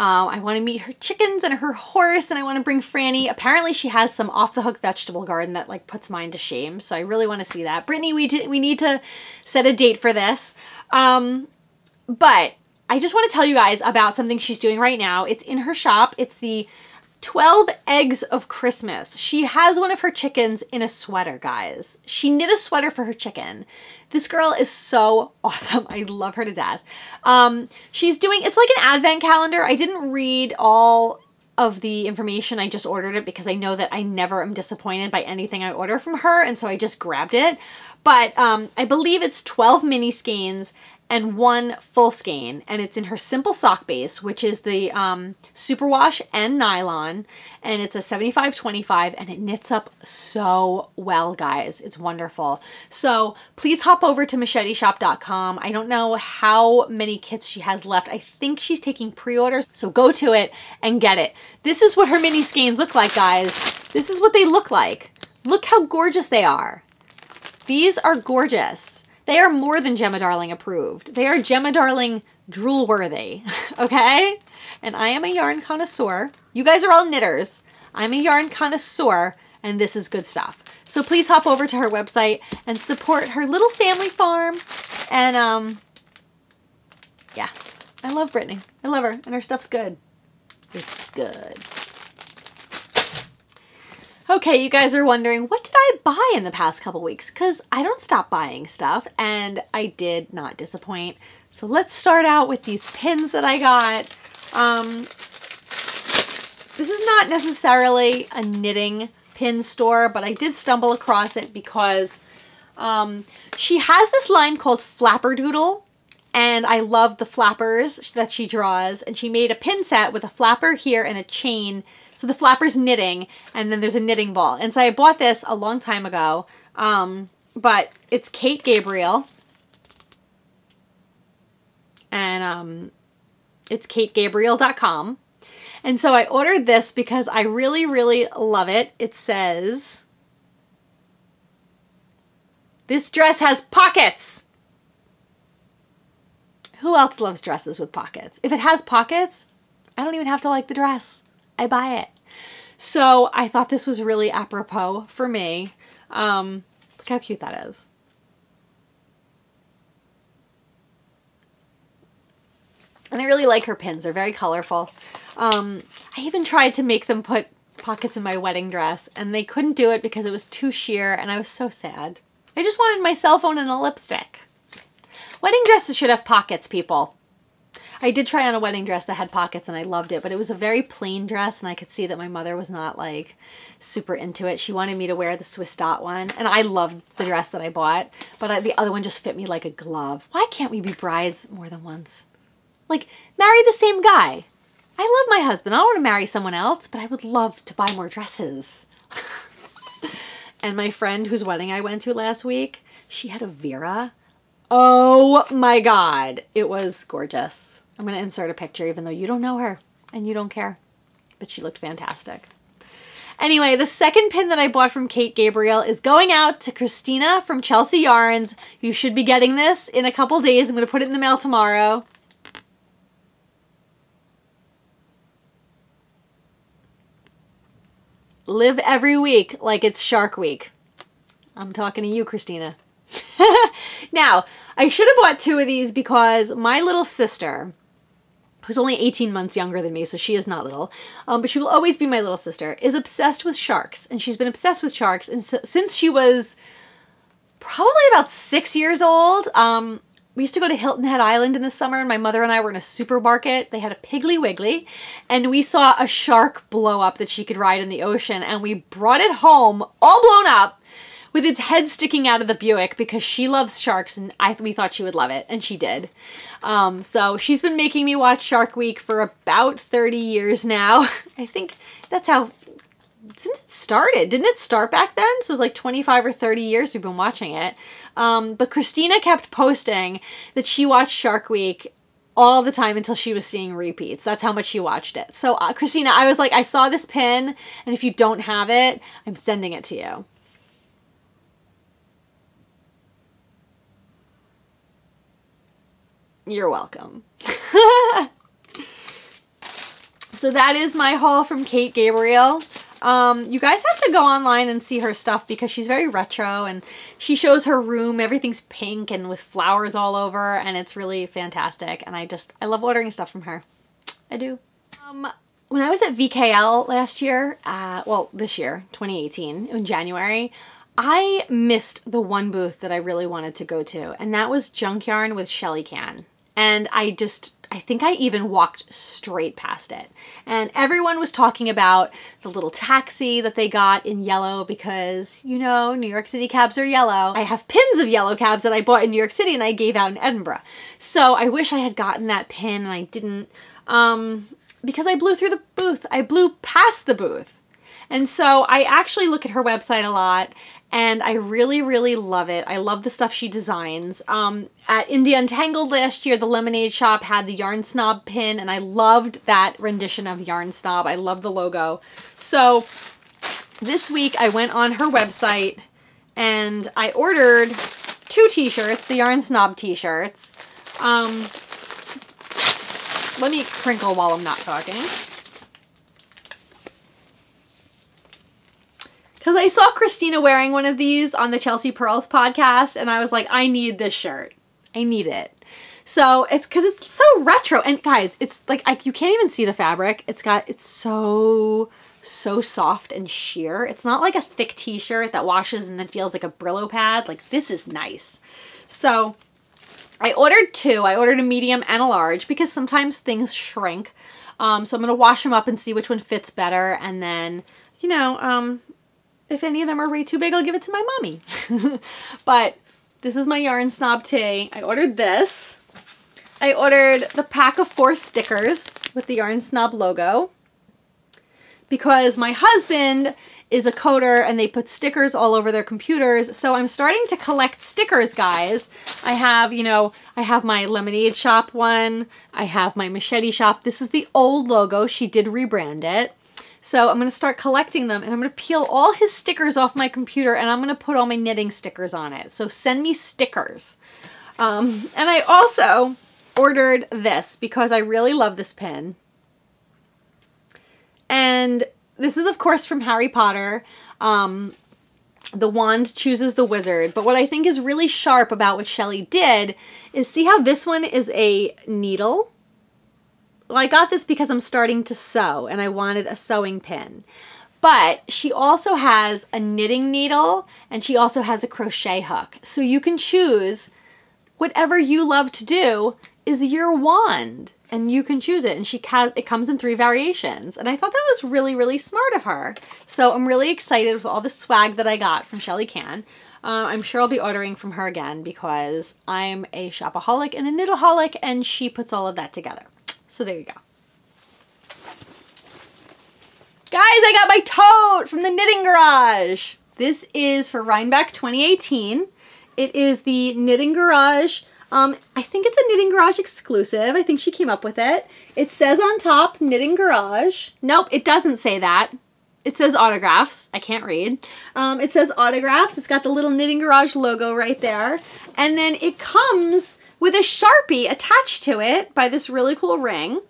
I want to meet her chickens and her horse, and I want to bring Franny. Apparently she has some off-the-hook vegetable garden that like puts mine to shame. So I really want to see that. Brittany, we need to set a date for this. But I just want to tell you guys about something she's doing right now. It's in her shop. It's the 12 Eggs of Christmas. She has one of her chickens in a sweater, guys. She knit a sweater for her chicken. This girl is so awesome. I love her to death. She's doing, it's like an advent calendar. I didn't read all of the information. I just ordered it because I know that I never am disappointed by anything I order from her. And so I just grabbed it. But I believe it's 12 mini skeins and 1 full skein, and it's in her simple sock base, which is the superwash and nylon, and it's a 75/25, and it knits up so well, guys. It's wonderful. So please hop over to macheteshop.com. I don't know how many kits she has left. I think she's taking pre-orders, so go to it and get it. This is what her mini skeins look like, guys. This is what they look like. Look how gorgeous they are. These are gorgeous. They are more than Gemma Darling approved. They are Gemma Darling drool worthy, okay? And I am a yarn connoisseur. You guys are all knitters. I'm a yarn connoisseur, and this is good stuff. So please hop over to her website and support her little family farm. And yeah, I love Brittany. I love her, and her stuff's good. It's good. Okay, you guys are wondering, what did I buy in the past couple weeks? Because I don't stop buying stuff, and I did not disappoint. So let's start out with these pins that I got. This is not necessarily a knitting pin store, but I did stumble across it because she has this line called Flapperdoodle, and I love the flappers that she draws. And she made a pin set with a flapper here and a chain. So the flapper's knitting, and then there's a knitting ball. And so I bought this a long time ago, but it's Kate Gabriel. And it's kategabriel.com. And so I ordered this because I really, really love it. It says, "This dress has pockets." Who else loves dresses with pockets? If it has pockets, I don't even have to like the dress. I buy it. So I thought this was really apropos for me. Look how cute that is. And I really like her pins. They're very colorful. I even tried to make them put pockets in my wedding dress, and they couldn't do it because it was too sheer, and I was so sad. I just wanted my cell phone and a lipstick. Wedding dresses should have pockets, people. I did try on a wedding dress that had pockets and I loved it, but it was a very plain dress and I could see that my mother was not like super into it. She wanted me to wear the Swiss dot one and I loved the dress that I bought, but the other one just fit me like a glove. Why can't we be brides more than once? Like, marry the same guy. I love my husband. I don't want to marry someone else, but I would love to buy more dresses. And my friend whose wedding I went to last week, she had a Vera. Oh my God. It was gorgeous. I'm going to insert a picture even though you don't know her and you don't care, but she looked fantastic. Anyway, the second pin that I bought from Kate Gabriel is going out to Christina from Chelsea Yarns. You should be getting this in a couple days. I'm going to put it in the mail tomorrow. Live every week like it's Shark Week. I'm talking to you, Christina. Now, I should have bought two of these because my little sister, who's only 18 months younger than me, so she is not little, but she will always be my little sister, is obsessed with sharks. And she's been obsessed with sharks and so, since she was probably about 6 years old. We used to go to Hilton Head Island in the summer, and my mother and I were in a supermarket. They had a Piggly Wiggly, and we saw a shark blow up that she could ride in the ocean, and we brought it home all blown up, with its head sticking out of the Buick because she loves sharks and we thought she would love it, and she did. So she's been making me watch Shark Week for about 30 years now. I think that's how, since it started. Didn't it start back then? So it was like 25 or 30 years we've been watching it. But Christina kept posting that she watched Shark Week all the time until she was seeing repeats. That's how much she watched it. So Christina, I was like, I saw this pin, and if you don't have it, I'm sending it to you. You're welcome. So that is my haul from Kate Gabriel. You guys have to go online and see her stuff because she's very retro and she shows her room. Everything's pink and with flowers all over, and it's really fantastic. And I love ordering stuff from her. I do. When I was at VKL last year, well, this year, 2018, in January, I missed the one booth that I really wanted to go to, and that was Junk Yarn with Shelly Can. And I think I even walked straight past it. And everyone was talking about the little taxi that they got in yellow because, you know, New York City cabs are yellow. I have pins of yellow cabs that I bought in New York City and I gave out in Edinburgh. So I wish I had gotten that pin and I didn't, because I blew through the booth. I blew past the booth. And so I actually look at her website a lot, and I really, really love it. I love the stuff she designs. At Indie Untangled last year, the Lemonade Shop had the Yarn Snob pin, and I loved that rendition of Yarn Snob. I love the logo. So this week I went on her website and I ordered two t-shirts, the Yarn Snob t-shirts. Let me crinkle while I'm not talking. Because I saw Christina wearing one of these on the Chelsea Pearls podcast, and I was like, I need this shirt. I need it. So it's because it's so retro. And guys, it's like, you can't even see the fabric. It's so, so soft and sheer. It's not like a thick t-shirt that washes and then feels like a Brillo pad. Like, this is nice. So I ordered two. I ordered a medium and a large because sometimes things shrink. So I'm going to wash them up and see which one fits better. And then, you know, if any of them are way too big, I'll give it to my mommy. But this is my Yarn Snob tee. I ordered this. I ordered the pack of 4 stickers with the Yarn Snob logo because my husband is a coder and they put stickers all over their computers. So I'm starting to collect stickers, guys. I have, you know, I have my Lemonade Shop one. I have my Machete Shop. This is the old logo. She did rebrand it. So I'm going to start collecting them, and I'm going to peel all his stickers off my computer, and I'm going to put all my knitting stickers on it. So send me stickers. And I also ordered this because I really love this pin. And this is, of course, from Harry Potter. The wand chooses the wizard. But what I think is really sharp about what Shelly did is see how this one is a needle. Well, I got this because I'm starting to sew and I wanted a sewing pin, But she also has a knitting needle and she also has a crochet hook. So you can choose whatever you love to do is your wand and you can choose it. And it comes in 3 variations. And I thought that was really, really smart of her. So I'm really excited with all the swag that I got from Shelly Can. I'm sure I'll be ordering from her again because I'm a shopaholic and a knitaholic and she puts all of that together. So there you go. Guys, I got my tote from the Knitting Garage. This is for Rhinebeck 2018. It is the Knitting Garage. I think it's a Knitting Garage exclusive. I think she came up with it. It says on top, Knitting Garage. Nope, it doesn't say that. It says autographs. I can't read. It says autographs. It's got the little Knitting Garage logo right there. And then it comes with a Sharpie attached to it by this really cool ring.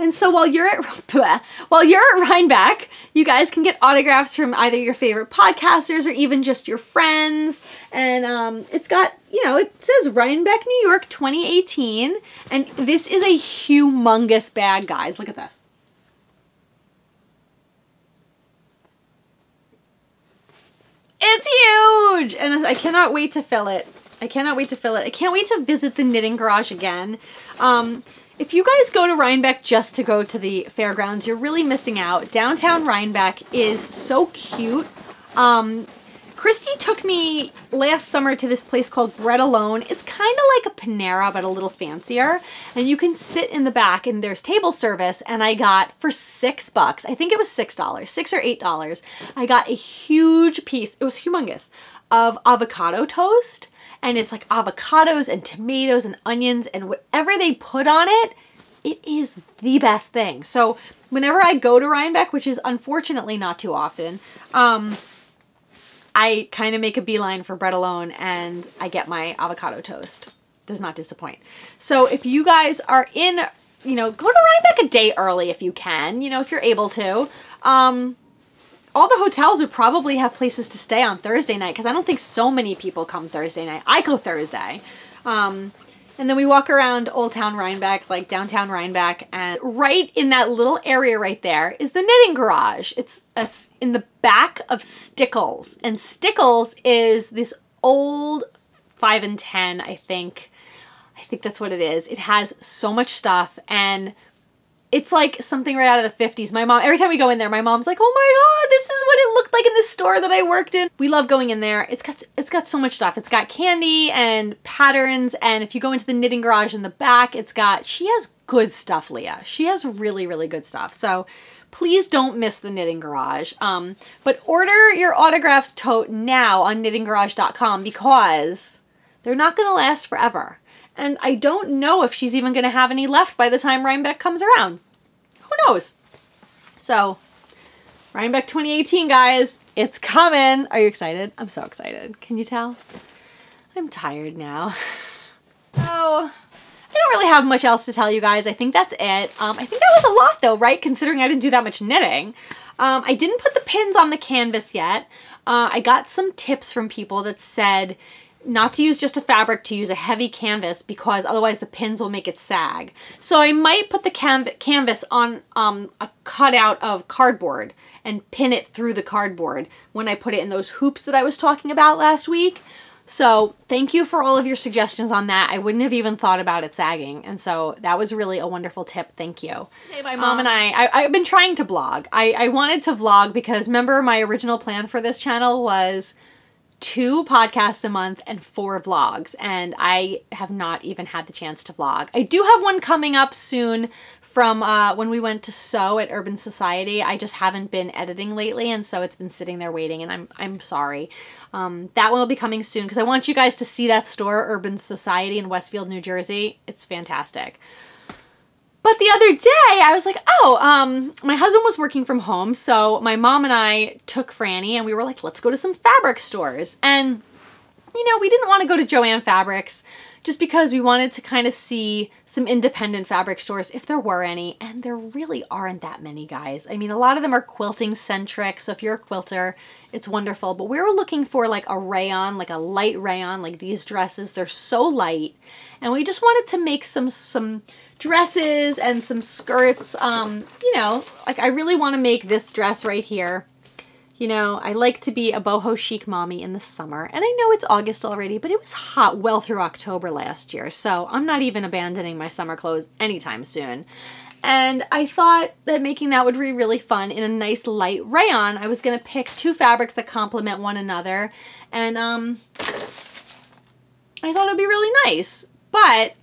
And so while you're at Rhinebeck, you guys can get autographs from either your favorite podcasters or even just your friends. And it's got, you know, it says Rhinebeck, New York 2018. And this is a humongous bag, guys. Look at this. It's huge! And I cannot wait to fill it. I cannot wait to fill it. I can't wait to visit the Knitting Garage again. If you guys go to Rhinebeck just to go to the fairgrounds, you're really missing out. Downtown Rhinebeck is so cute. Christy took me last summer to this place called Bread Alone. It's kind of like a Panera, but a little fancier. And you can sit in the back and there's table service. And I got for $6, I think it was $6 or $8. I got a huge piece. It was humongous of avocado toast. And it's like avocados and tomatoes and onions and whatever they put on it, it is the best thing. So whenever I go to Rhinebeck, which is unfortunately not too often, I kind of make a beeline for Bread Alone and I get my avocado toast. Does not disappoint. So if you guys are in, you know, go to Rhinebeck a day early if you can, you know, if you're able to. All the hotels would probably have places to stay on Thursday night because I don't think so many people come Thursday night. I go Thursday. And then we walk around Old Town Rhinebeck, like downtown Rhinebeck, and right in that little area right there is the Knitting Garage. It's in the back of Stickles, and Stickles is this old 5 and 10, I think. I think that's what it is. It has so much stuff, and it's like something right out of the 50s. My mom, every time we go in there, my mom's like, oh my God, this is what it looked like in the store that I worked in. We love going in there. It's got so much stuff. It's got candy and patterns. And if you go into the Knitting Garage in the back, she has good stuff, Leah. She has really, really good stuff. So please don't miss the Knitting Garage. But order your autographs tote now on knittinggarage.com because they're not going to last forever. And I don't know if she's even going to have any left by the time Rhinebeck comes around. Who knows? So, Rhinebeck 2018, guys. It's coming. Are you excited? I'm so excited. Can you tell? I'm tired now. Oh, I don't really have much else to tell you guys. I think that's it. I think that was a lot, though, right? Considering I didn't do that much knitting. I didn't put the pins on the canvas yet. I got some tips from people that said not to use just a fabric, to use a heavy canvas because otherwise the pins will make it sag. So I might put the canvas on a cutout of cardboard and pin it through the cardboard when I put it in those hoops that I was talking about last week. So thank you for all of your suggestions on that. I wouldn't have even thought about it sagging. And so that was really a wonderful tip. Thank you. Hey, my mom and I've been trying to blog. I wanted to vlog because remember my original plan for this channel was 2 podcasts a month and 4 vlogs, and I have not even had the chance to vlog. I do have one coming up soon from when we went to sew at Urban Society. I just haven't been editing lately, and so it's been sitting there waiting, and I'm sorry. That one will be coming soon because I want you guys to see that store, Urban Society in Westfield, New Jersey. It's fantastic. But the other day I was like, my husband was working from home. So my mom and I took Franny and we were like, let's go to some fabric stores. And, you know, we didn't want to go to Joanne Fabrics just because we wanted to kind of see some independent fabric stores if there were any. And there really aren't that many, guys. I mean, a lot of them are quilting centric. So if you're a quilter, it's wonderful. But we were looking for like a rayon, like a light rayon, like these dresses. They're so light. And we just wanted to make some dresses and some skirts. You know, like I really want to make this dress right here You know, I like to be a boho chic mommy in the summer, and I know it's August already, but it was hot well through October last year, so I'm not even abandoning my summer clothes anytime soon. And I thought that making that would be really fun in a nice light rayon. I was gonna pick two fabrics that complement one another, and I thought it'd be really nice, but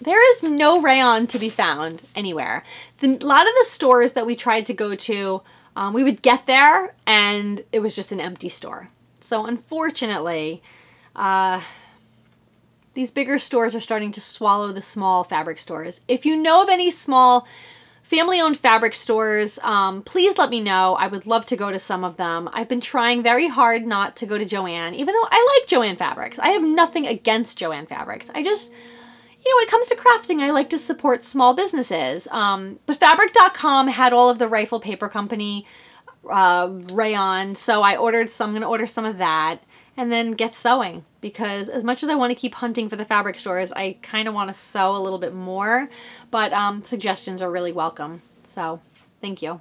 there is no rayon to be found anywhere. A lot of the stores that we tried to go to, we would get there and it was just an empty store. So unfortunately, these bigger stores are starting to swallow the small fabric stores. If you know of any small family-owned fabric stores, please let me know. I would love to go to some of them. I've been trying very hard not to go to Joanne, even though I like Joanne Fabrics. I have nothing against Joanne Fabrics. I just, you know, when it comes to crafting, I like to support small businesses. But fabric.com had all of the Rifle Paper Company rayon, so I ordered some. I'm going to order some of that and then get sewing, because as much as I want to keep hunting for the fabric stores, I kind of want to sew a little bit more, but suggestions are really welcome. So thank you.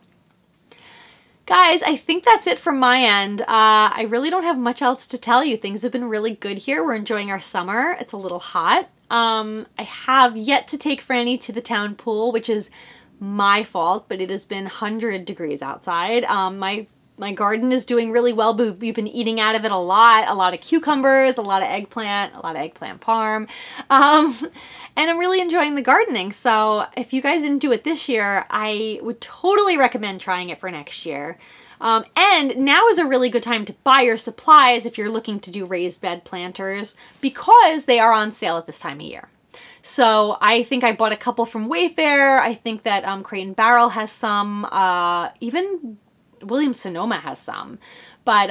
Guys, I think that's it from my end. I really don't have much else to tell you. Things have been really good here. We're enjoying our summer. It's a little hot. I have yet to take Franny to the town pool, which is my fault, but it has been 100 degrees outside. My garden is doing really well, but we've been eating out of it a lot of cucumbers, a lot of eggplant parm. And I'm really enjoying the gardening. So if you guys didn't do it this year, I would totally recommend trying it for next year. And now is a really good time to buy your supplies if you're looking to do raised bed planters, because they are on sale at this time of year. So I think I bought a couple from Wayfair. I think that Crate & Barrel has some, even Williams-Sonoma has some, but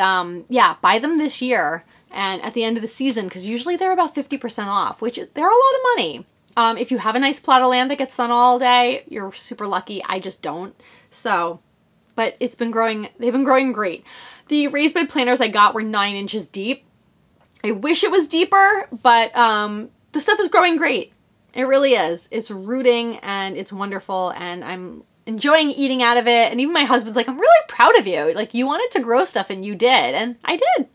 yeah, buy them this year and at the end of the season, because usually they're about 50% off, which they're a lot of money. If you have a nice plot of land that gets sun all day, you're super lucky. I just don't. So, but it's been growing. They've been growing great. The raised bed planters I got were 9 inches deep. I wish it was deeper, but the stuff is growing great. It really is. It's rooting and it's wonderful, and I'm enjoying eating out of it. And even my husband's like, I'm really proud of you. Like, you wanted to grow stuff and you did. And I did.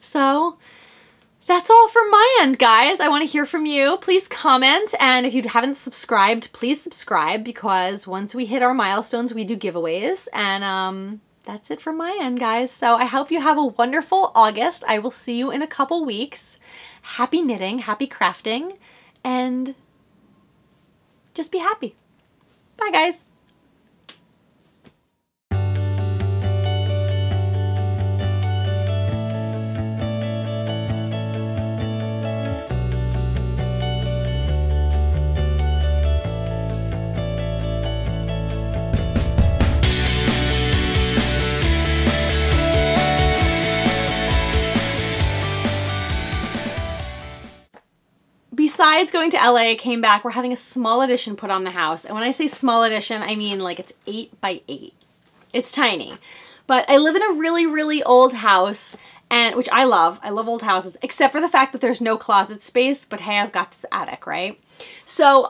So that's all from my end, guys. I want to hear from you. Please comment. And if you haven't subscribed, please subscribe, because once we hit our milestones, we do giveaways. And that's it from my end, guys. So I hope you have a wonderful August. I will see you in a couple weeks. Happy knitting, happy crafting, and just be happy. Bye, guys. Besides going to LA, I came back, we're having a small edition put on the house. And when I say small edition, I mean like it's 8 by 8. It's tiny. But I live in a really, really old house, and which I love. I love old houses, except for the fact that there's no closet space, but hey, I've got this attic, right? So,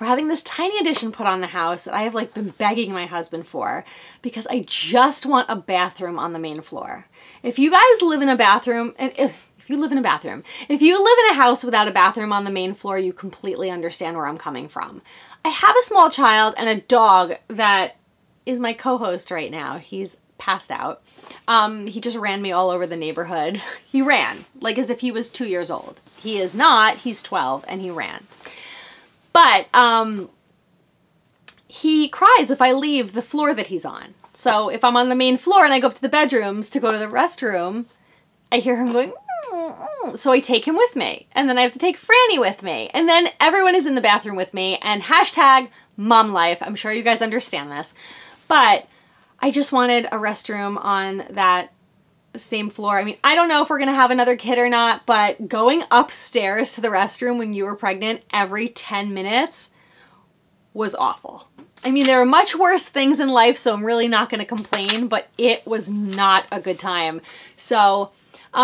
we're having this tiny addition put on the house that I have like been begging my husband for, because I just want a bathroom on the main floor. If you guys live in a bathroom, and if you live in a bathroom. If you live in a house without a bathroom on the main floor, you completely understand where I'm coming from. I have a small child and a dog that is my co-host right now. He's passed out. He just ran me all over the neighborhood. He ran, like as if he was 2 years old. He is not, he's 12 and he ran. But he cries if I leave the floor that he's on. So if I'm on the main floor and I go up to the bedrooms to go to the restroom, I hear him going, so I take him with me, and then I have to take Franny with me, and then everyone is in the bathroom with me, and hashtag mom life. I'm sure you guys understand this, but I just wanted a restroom on that same floor. I mean, I don't know if we're going to have another kid or not, but going upstairs to the restroom when you were pregnant every 10 minutes was awful. I mean, there are much worse things in life, so I'm really not going to complain, but it was not a good time. So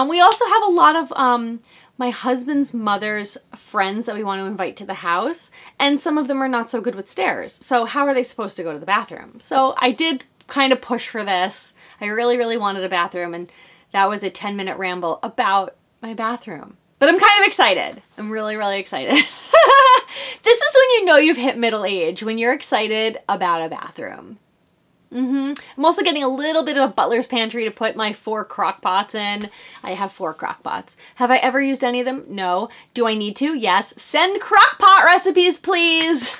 we also have a lot of my husband's mother's friends that we want to invite to the house, and some of them are not so good with stairs. So how are they supposed to go to the bathroom? So I did kind of push for this. I really, really wanted a bathroom, and that was a 10-minute ramble about my bathroom. But I'm kind of excited. I'm really, really excited. This is when you know you've hit middle age, when you're excited about a bathroom. I'm also getting a little bit of a butler's pantry to put my 4 crock pots in. I have 4 crock pots. Have I ever used any of them? No. Do I need to? Yes. Send crock pot recipes, please.